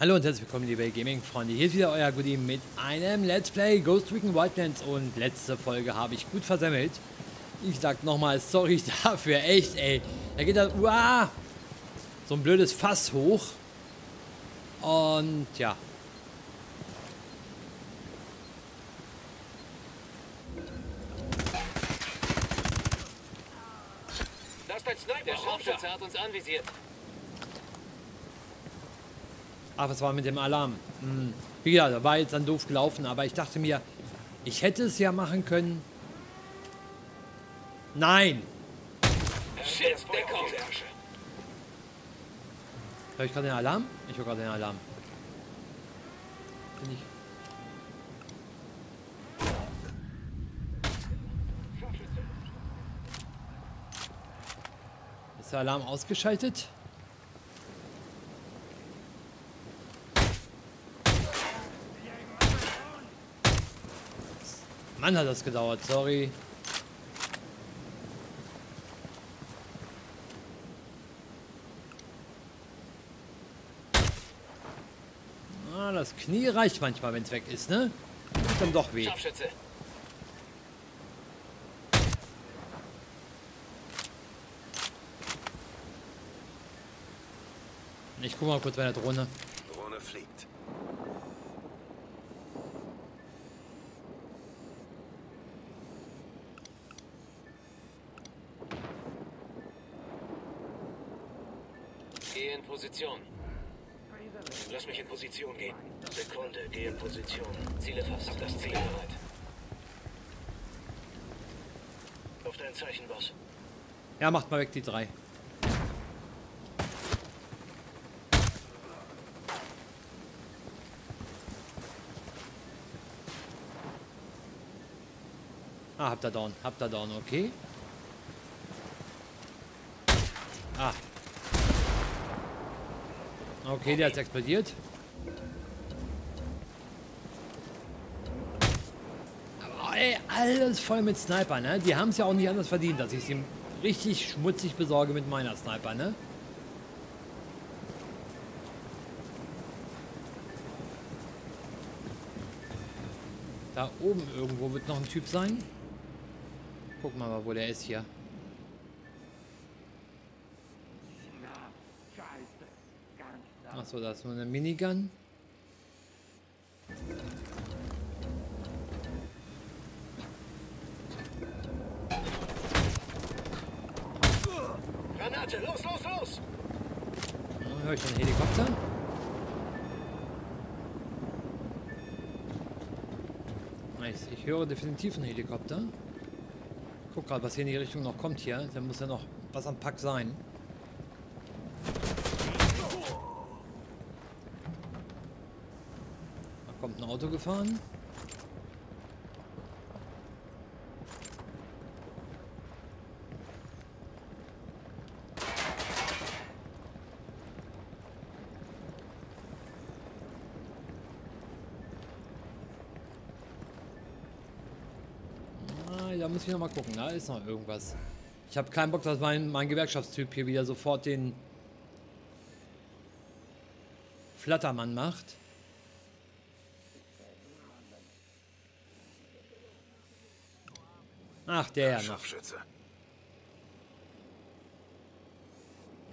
Hallo und herzlich willkommen, liebe Gaming-Freunde. Hier ist wieder euer Goodie mit einem Let's Play Ghost Recon Wildlands. Und letzte Folge habe ich gut versemmelt. Ich sag nochmal sorry dafür. Echt, ey. Da geht das uah, so ein blödes Fass hoch. Und ja. Da ist ein Sniper. Der Scharfschütze hat uns anvisiert. Ach, was war mit dem Alarm? Hm. Wie gesagt, da war jetzt dann doof gelaufen, aber ich dachte mir, ich hätte es ja machen können. Nein! Shit, der kommt! Hör ich gerade den Alarm? Ich höre gerade den Alarm. Bin ich. Ist der Alarm ausgeschaltet? Mann, hat das gedauert, sorry. Ah, das Knie reicht manchmal, wenn es weg ist, ne? Tut dann doch weh. Ich guck mal kurz bei der Drohne. Drohne fliegt. Geh in Position. Lass mich in Position gehen. Sekunde, geh in Position. Ziele fast. Hab das Ziel bereit. Auf dein Zeichen, Boss. Ja, macht mal weg die drei. Ah, hab da down, okay. Ah. Okay, der hat explodiert. Aber ey, alles voll mit Sniper, ne? Die haben es ja auch nicht anders verdient, dass ich sie richtig schmutzig besorge mit meiner Sniper, ne? Da oben irgendwo wird noch ein Typ sein. Gucken wir mal, wo der ist hier. Achso, da ist nur eine Minigun. Granate, los, los, los! Oh, höre ich einen Helikopter? Nice, ich höre definitiv einen Helikopter. Guck gerade, was hier in die Richtung noch kommt hier. Da muss ja noch was am Pack sein. Kommt ein Auto gefahren. Ah, da muss ich noch mal gucken. Da ist noch irgendwas. Ich habe keinen Bock, dass mein Gewerkschaftstyp hier wieder sofort den Flattermann macht. Ach, der ja noch.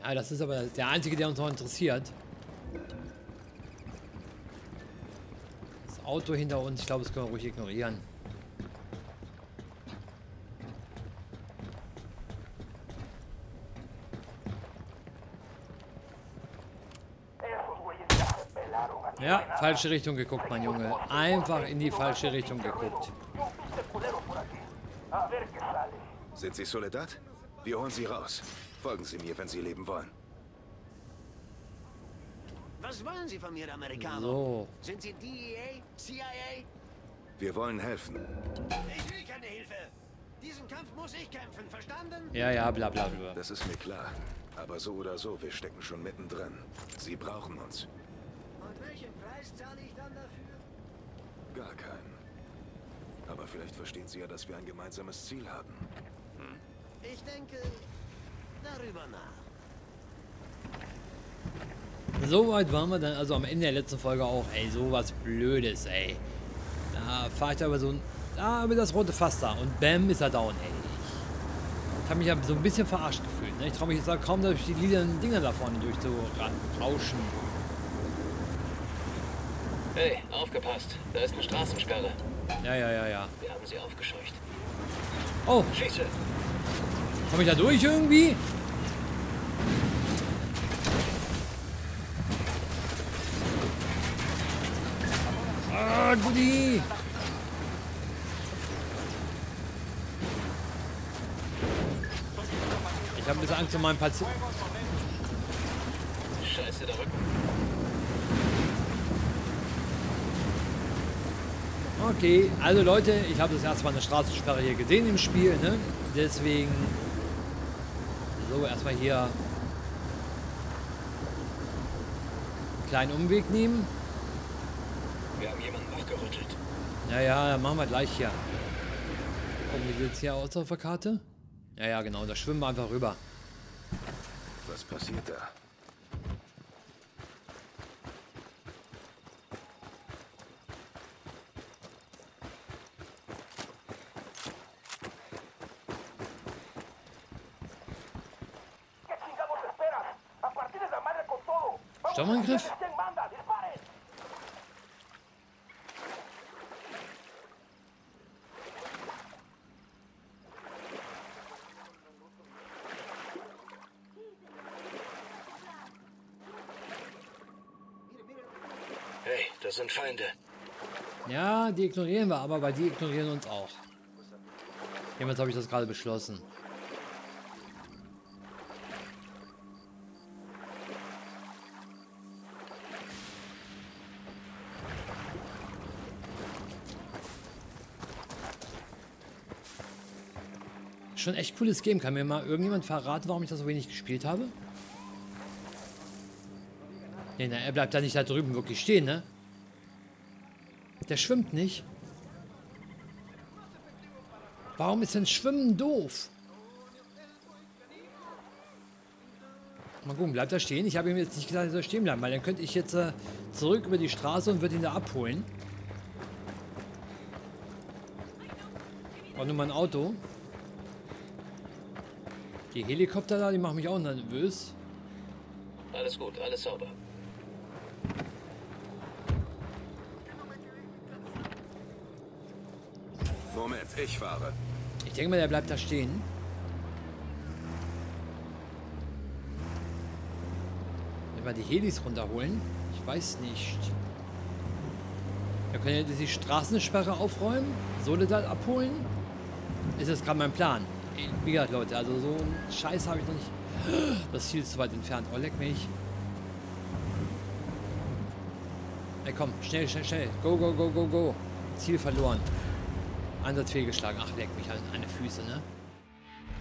Ja, das ist aber der einzige, der uns noch interessiert. Das Auto hinter uns, ich glaube, das können wir ruhig ignorieren. Ja, falsche Richtung geguckt, mein Junge. Einfach in die falsche Richtung geguckt. Sind Sie Soledad? Wir holen Sie raus. Folgen Sie mir, wenn Sie leben wollen. Was wollen Sie von mir, Amerikaner? So. Sind Sie DEA? CIA? Wir wollen helfen. Ich will keine Hilfe. Diesen Kampf muss ich kämpfen, verstanden? Ja, ja, bla bla bla. Das ist mir klar. Aber so oder so, wir stecken schon mittendrin. Sie brauchen uns. Und welchen Preis zahle ich dann dafür? Gar keinen. Aber vielleicht verstehen Sie ja, dass wir ein gemeinsames Ziel haben. Hm? Ich denke darüber nach. Soweit waren wir dann also am Ende der letzten Folge auch. Ey, sowas Blödes, ey. Da fahre ich da über so ein... Da über das rote Fass da. Und bam, ist er down, ey. Ich habe mich ja so ein bisschen verarscht gefühlt. Ne? Ich traue mich jetzt kaum, dass ich die lilanen Dinger da vorne durch zu rauschen. Hey, aufgepasst. Da ist eine Straßensperre. Ja. Wir haben sie aufgescheucht. Oh. Schieße. Komm ich da durch irgendwie? Ah, Goodie. Ich habe ein bisschen Angst um meinen Patienten. Scheiße, da rücken. Okay, also Leute, ich habe das erstmal eine Straßensperre hier gesehen im Spiel, ne? Deswegen so erstmal hier einen kleinen Umweg nehmen. Wir haben jemanden wachgerüttelt. Ja, dann machen wir gleich hier. Gucken, wie sieht es hier aus auf der Karte? Ja, genau, da schwimmen wir einfach rüber. Was passiert da? Sturmangriff? Hey, das sind Feinde. Ja, die ignorieren wir, aber weil die ignorieren uns auch. Jemals habe ich das gerade beschlossen. Schon echt cooles Game. Kann mir mal irgendjemand verraten, warum ich das so wenig gespielt habe? Nee, na, er bleibt da nicht da drüben wirklich stehen, ne? Der schwimmt nicht. Warum ist denn Schwimmen doof? Mal gucken, bleibt er stehen? Ich habe ihm jetzt nicht gesagt, er soll stehen bleiben, weil dann könnte ich jetzt zurück über die Straße und würde ihn da abholen. War nur mein Auto. Die Helikopter da, die machen mich auch nervös. Alles gut, alles sauber. Moment, ich fahre. Ich denke mal, der bleibt da stehen. Wenn wir die Helis runterholen, ich weiß nicht. Wir können ja die Straßensperre aufräumen, Soledad abholen. Ist das gerade mein Plan? Wie gesagt, Leute, also so einen Scheiß habe ich noch nicht. Das Ziel ist zu weit entfernt. Oh, leck mich. Ey, komm, schnell. Go. Ziel verloren. Einsatz fehlgeschlagen. Ach, leck mich an die Füße, ne?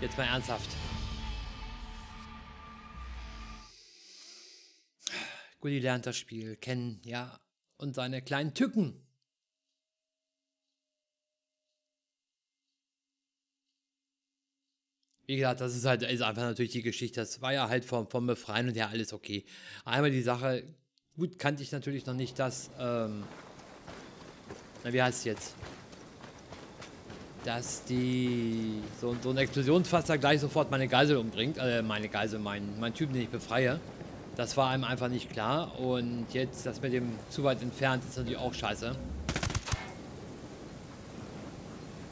Jetzt mal ernsthaft. Gulli lernt das Spiel kennen, ja. Und seine kleinen Tücken. Wie gesagt, das ist halt ist einfach natürlich die Geschichte. Das war ja halt vom Befreien und ja alles okay. Einmal die Sache, gut kannte ich natürlich noch nicht, dass, wie heißt es jetzt? Dass die, so ein Explosionsfaster gleich sofort meine Geisel umbringt, meinen Typen, den ich befreie. Das war einem einfach nicht klar und jetzt das mit dem zu weit entfernt ist natürlich auch scheiße.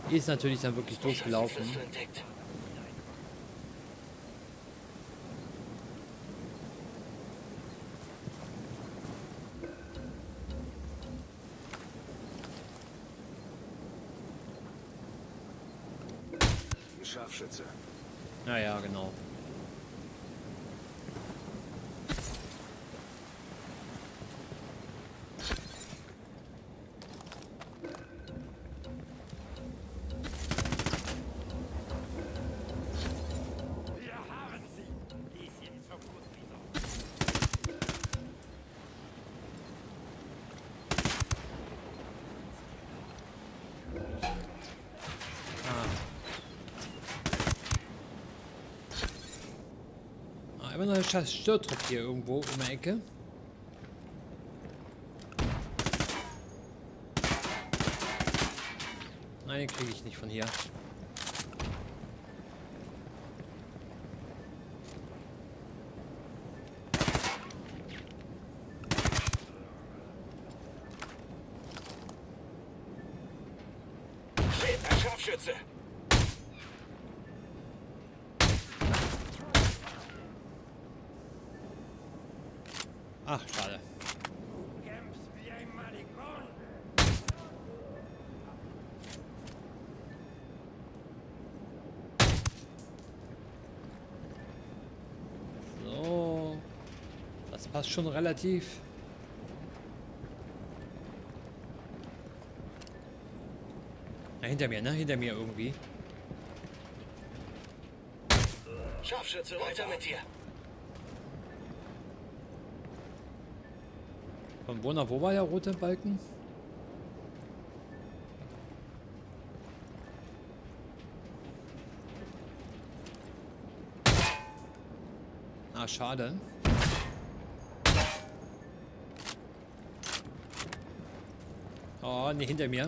Ist natürlich dann wirklich doof gelaufen. Scharfschütze. Ja, genau. Wir haben sie. Die sind so gut wieder. Immer noch ein scheiß Störtrupp hier irgendwo in der Ecke. Nein, den kriege ich nicht von hier. Scharfschütze! Ach, schade. Du kämpfst wie ein Malikon. So. Das passt schon relativ. Na, hinter mir, ne? Hinter mir irgendwie. Scharfschütze, weiter mit dir. Von wo nach wo war der rote Balken? Ah, schade. Oh, ne, hinter mir.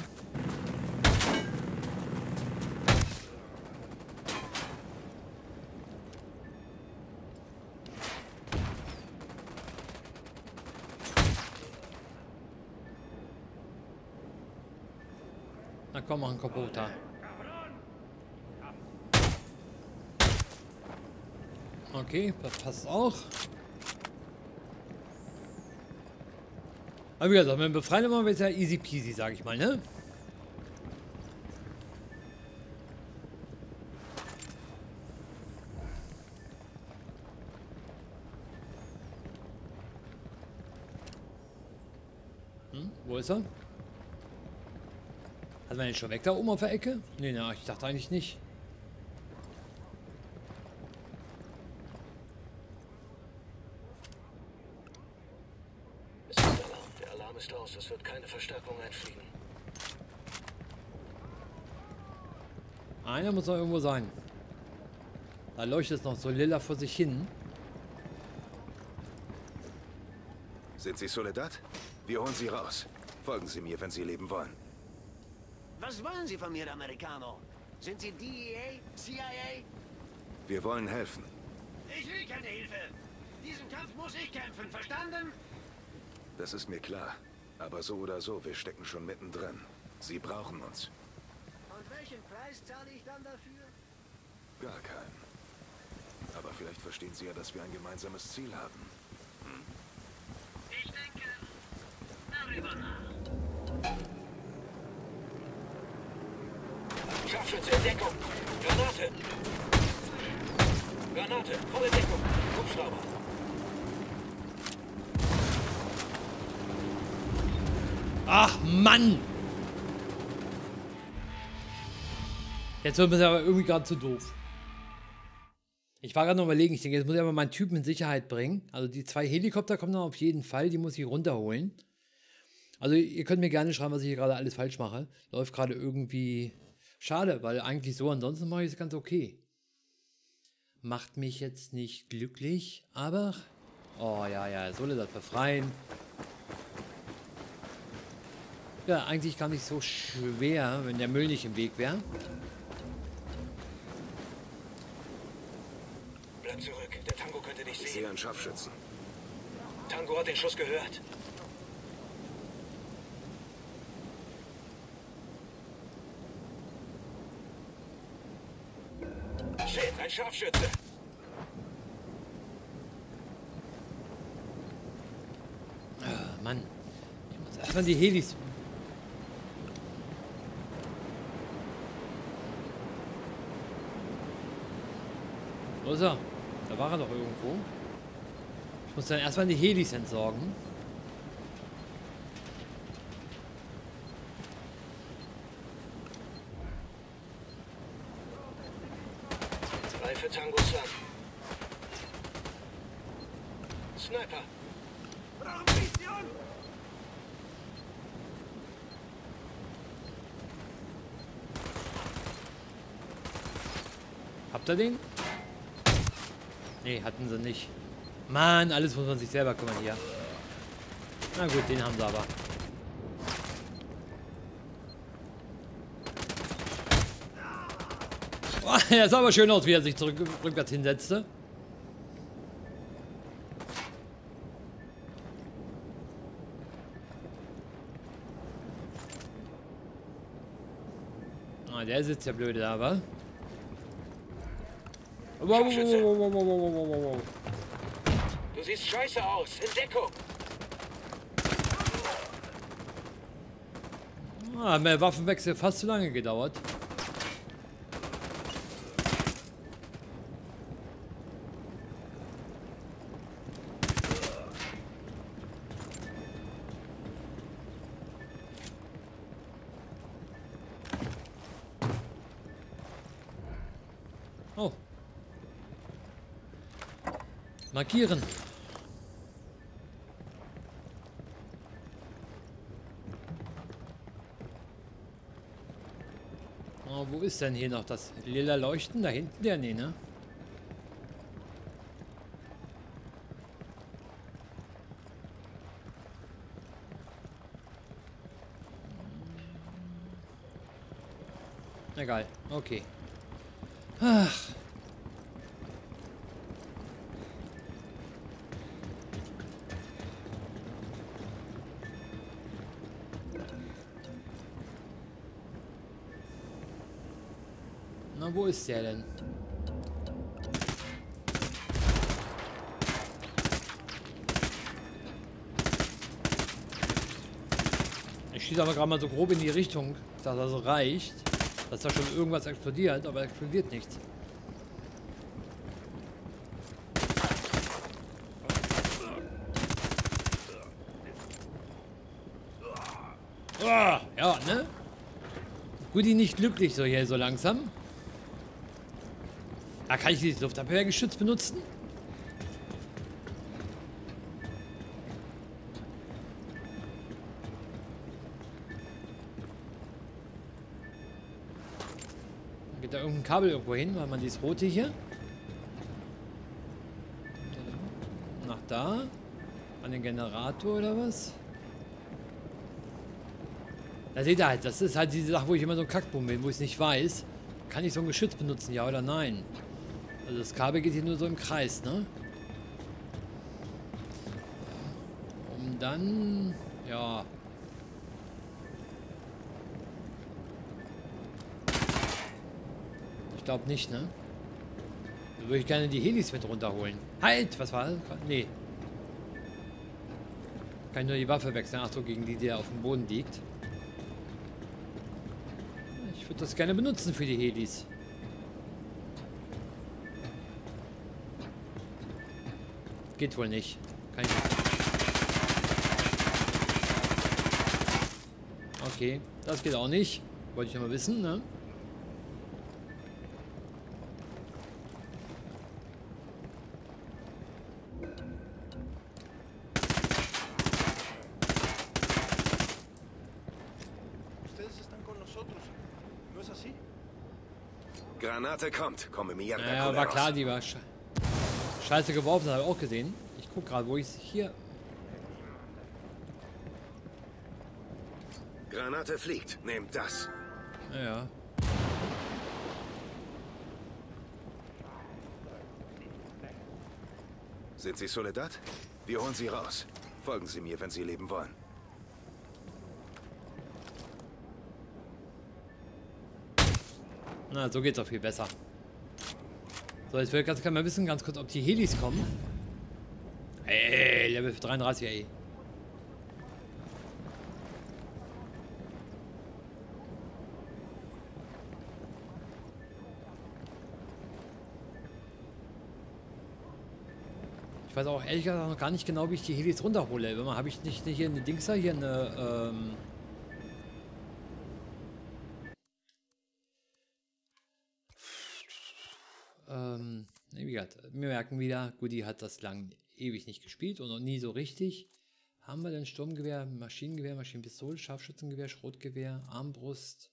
Na komm, mach einen Computer. Okay, das passt auch. Aber wie gesagt, mit dem Befreien machen wir jetzt ja easy peasy, sag ich mal, ne? Hm, wo ist er? Sind wir denn schon weg da oben auf der Ecke? Nee, na, ich dachte eigentlich nicht. Es ist Alarm. Der Alarm ist aus. Es wird keine Verstärkung einfliegen. Einer muss noch irgendwo sein. Da leuchtet es noch so lila vor sich hin. Sind Sie Soledad? Wir holen Sie raus. Folgen Sie mir, wenn Sie leben wollen. Was wollen Sie von mir, Amerikaner? Sind Sie DEA? CIA? Wir wollen helfen. Ich will keine Hilfe. Diesen Kampf muss ich kämpfen, verstanden? Das ist mir klar. Aber so oder so, wir stecken schon mittendrin. Sie brauchen uns. Und welchen Preis zahle ich dann dafür? Gar keinen. Aber vielleicht verstehen Sie ja, dass wir ein gemeinsames Ziel haben. Hm? Ich denke darüber nach. Scharfschütze in Deckung. Granate. Granate. Volle Deckung. Hubschrauber. Ach, Mann. Jetzt wird mir aber irgendwie gerade zu doof. Ich war gerade noch überlegen. Ich denke, jetzt muss ich aber meinen Typen in Sicherheit bringen. Also die zwei Helikopter kommen dann auf jeden Fall. Die muss ich runterholen. Also ihr könnt mir gerne schreiben, was ich hier gerade alles falsch mache. Läuft gerade irgendwie... Schade, weil eigentlich so, ansonsten mache ich es ganz okay. Macht mich jetzt nicht glücklich, aber... Oh ja, ja, Soledad befreien. Ja, eigentlich gar nicht so schwer, wenn der Müll nicht im Weg wäre. Bleib zurück, der Tango könnte dich sehen. Ich sehe einen Scharfschützen. Tango hat den Schuss gehört. Ein Scharfschütze. Oh, Mann. Ich muss erstmal die Helis. Wo ist er? Da war er doch irgendwo. Ich muss dann erstmal die Helis entsorgen. Sniper. Habt ihr den? Nee, hatten sie nicht. Mann, alles muss man sich selber kümmern hier. Na gut, den haben sie aber. Oh, das sah aber schön aus, wie er sich rückwärts hinsetzte. Ah, der sitzt ja blöd da, wa? Wow. Du siehst scheiße aus, in Deckung! Ah, mehr Waffenwechsel fast zu lange gedauert. Oh. Markieren. Wo ist denn hier noch das lila Leuchten? Da hinten? Der, nee, ne? Egal, okay. Ach. Wo ist der denn? Ich schieße aber gerade mal so grob in die Richtung, dass das reicht, dass da schon irgendwas explodiert, aber explodiert nichts. Oh, ja, ne? Guti nicht glücklich so hier so langsam. Da kann ich dieses Luftabwehrgeschütz benutzen? Geht da irgendein Kabel irgendwo hin, weil man dieses rote hier? Nach da? An den Generator oder was? Da seht ihr halt, das ist halt diese Sache, wo ich immer so einen Kackbumm bin, wo ich es nicht weiß. Kann ich so ein Geschütz benutzen, ja oder nein? Also das Kabel geht hier nur so im Kreis, ne? Um dann... ja... Ich glaube nicht, ne? Da würde ich gerne die Helis mit runterholen. Halt! Was war das? Nee. Kann ich nur die Waffe wechseln. Ach so, gegen die, die auf dem Boden liegt. Ich würde das gerne benutzen für die Helis. Geht wohl nicht. Kein... Okay, das geht auch nicht. Wollte ich noch mal wissen, ne? Granate kommt. Komme mir ja, war klar, die war scheiße geworfen, habe ich auch gesehen. Ich guck gerade, wo ich hier. Granate fliegt, nehmt das. Ja. Sind Sie Soledad? Wir holen Sie raus. Folgen Sie mir, wenn Sie leben wollen. Na, so geht's auch viel besser. So, jetzt will ich ganz gerne mal wissen, ganz kurz, ob die Helis kommen. Ey, Level 33, ey. Ich weiß auch ehrlich gesagt noch gar nicht genau, wie ich die Helis runterhole. Habe ich nicht hier eine Dingser, hier eine, wie gesagt, wir merken wieder, Goody hat das lang ewig nicht gespielt und noch nie so richtig. Haben wir denn Sturmgewehr, Maschinengewehr, Maschinenpistole, Scharfschützengewehr, Schrotgewehr, Armbrust?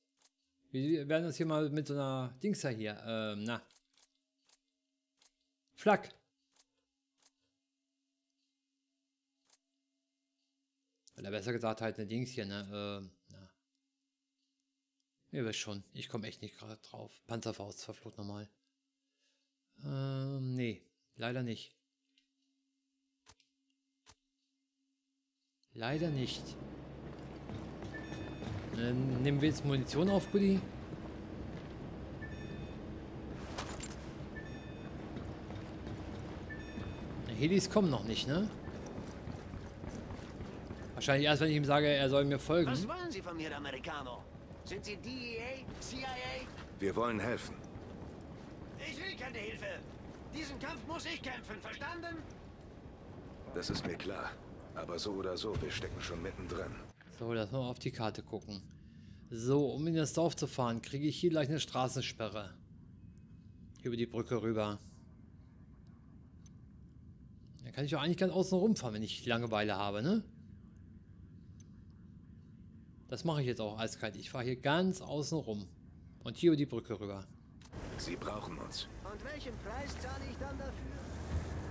Wir werden das hier mal mit so einer Dingser hier, Flak. Oder besser gesagt halt eine Dings hier, Ihr wisst schon, ich komme echt nicht gerade drauf. Panzerfaust, verflucht nochmal. Nee, leider nicht. Leider nicht. Nehmen wir jetzt Munition auf, Buddy. Helis kommen noch nicht, ne? Wahrscheinlich erst, wenn ich ihm sage, er soll mir folgen. Was wollen Sie von mir, Americano? Sind Sie DEA, CIA? Wir wollen helfen. Ich will keine Hilfe. Diesen Kampf muss ich kämpfen, verstanden? Das ist mir klar. Aber so oder so, wir stecken schon mittendrin. So, lass mal auf die Karte gucken. So, um in das Dorf zu fahren, kriege ich hier gleich eine Straßensperre. Über die Brücke rüber. Da kann ich doch eigentlich ganz außen rumfahren, wenn ich Langeweile habe, ne? Das mache ich jetzt auch eiskalt. Ich fahre hier ganz außen rum. Und hier über die Brücke rüber. Sie brauchen uns. Und welchen Preis zahle ich dann dafür?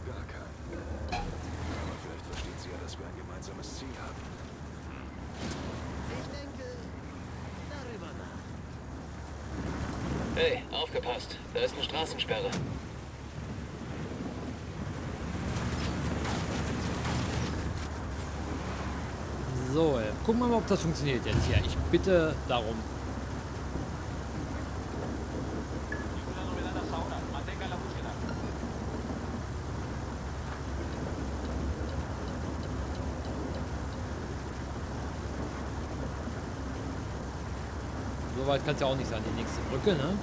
Gar keinen. Aber vielleicht versteht sie ja, dass wir ein gemeinsames Ziel haben. Ich denke darüber nach. Hey, aufgepasst. Da ist eine Straßensperre. So, gucken wir mal, ob das funktioniert jetzt hier. Ich bitte darum. So weit kann es ja auch nicht sein, die nächste Brücke, ne?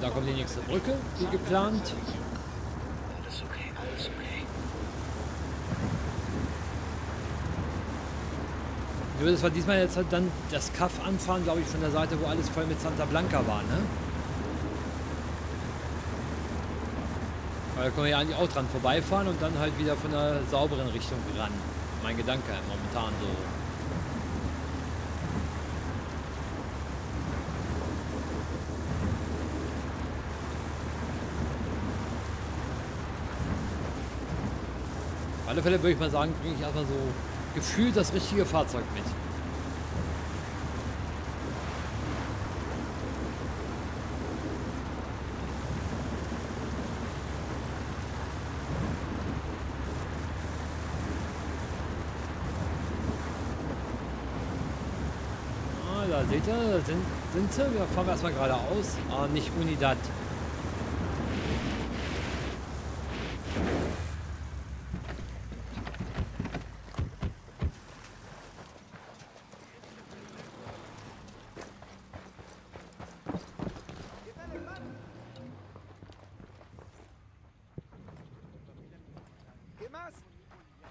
Da kommt die nächste Brücke, wie geplant. Alles okay, alles okay. Ich würde zwar diesmal jetzt halt dann das Kaff anfahren, glaube ich, von der Seite, wo alles voll mit Santa Blanca war, ne? Aber da können wir ja eigentlich auch dran vorbeifahren und dann halt wieder von der sauberen Richtung ran. Mein Gedanke momentan so. Auf alle Fälle würde ich mal sagen, bringe ich erstmal so gefühlt das richtige Fahrzeug mit. Ah, da seht ihr, da sind sie. Da fahren wir erstmal geradeaus. Ah, nicht Unidad.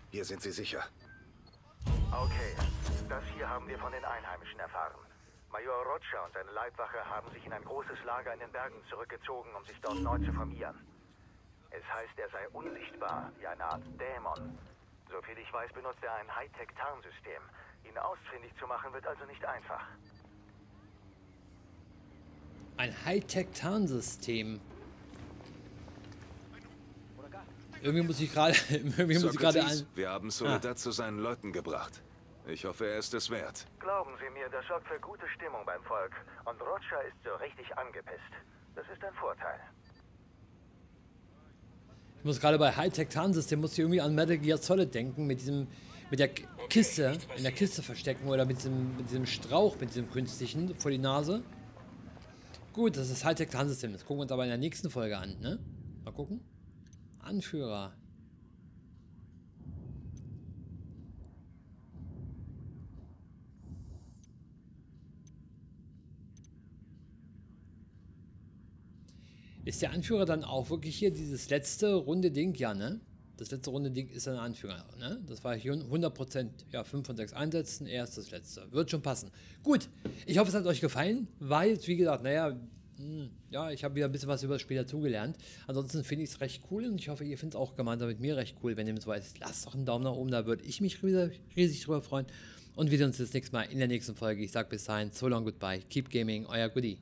Hier sind Sie sicher. Okay, das hier haben wir von den Einheimischen erfahren. Major Roger und seine Leibwache haben sich in ein großes Lager in den Bergen zurückgezogen, um sich dort neu zu formieren. Es heißt, er sei unsichtbar, wie eine Art Dämon. Soviel ich weiß, benutzt er ein Hightech-Tarnsystem. Ihn ausfindig zu machen, wird also nicht einfach. Ein Hightech-Tarnsystem? Irgendwie muss ich gerade wir haben Soledad zu seinen Leuten gebracht. Ich hoffe, er ist es wert. Glauben Sie mir, das sorgt für gute Stimmung beim Volk. Und Roger ist so richtig angepisst. Das ist ein Vorteil. Ich muss gerade bei Hightech-Tarnsystem, muss ich irgendwie an Metal Gear Solid denken. In der Kiste verstecken oder mit diesem Strauch, mit diesem künstlichen vor die Nase. Gut, das ist Hightech-Tarnsystem. Das gucken wir uns aber in der nächsten Folge an, ne? Mal gucken. Anführer. Ist der Anführer dann auch wirklich hier dieses letzte runde Ding? Ja, ne? Das letzte runde Ding ist ein Anführer, ne? Das war hier 100%. Ja, 5 von 6 Einsätzen, er ist das letzte. Wird schon passen. Gut, ich hoffe, es hat euch gefallen. War jetzt, wie gesagt, naja... Ja, ich habe wieder ein bisschen was über das Spiel dazugelernt. Ansonsten finde ich es recht cool und ich hoffe, ihr findet es auch gemeinsam mit mir recht cool. Wenn ihr es weißt, lasst doch einen Daumen nach oben, da würde ich mich riesig drüber freuen. und wir sehen uns das nächste Mal in der nächsten Folge. Ich sage bis dahin, so long, goodbye, keep gaming, euer Goodie.